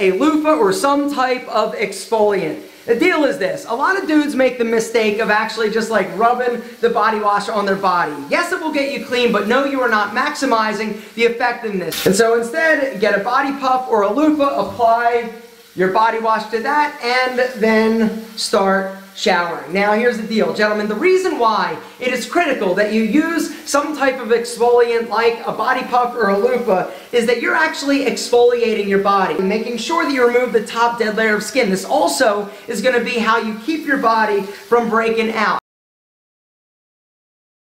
a loofah or some type of exfoliant. The deal is this, a lot of dudes make the mistake of actually just like rubbing the body wash on their body. Yes, it will get you clean, but no, you are not maximizing the effectiveness. And so instead, get a body puff or a loofah, apply your body wash to that, and then start showering. Now here's the deal, gentlemen, the reason why it is critical that you use some type of exfoliant like a body puff or a loofah is that you're actually exfoliating your body and making sure that you remove the top dead layer of skin. This also is going to be how you keep your body from breaking out.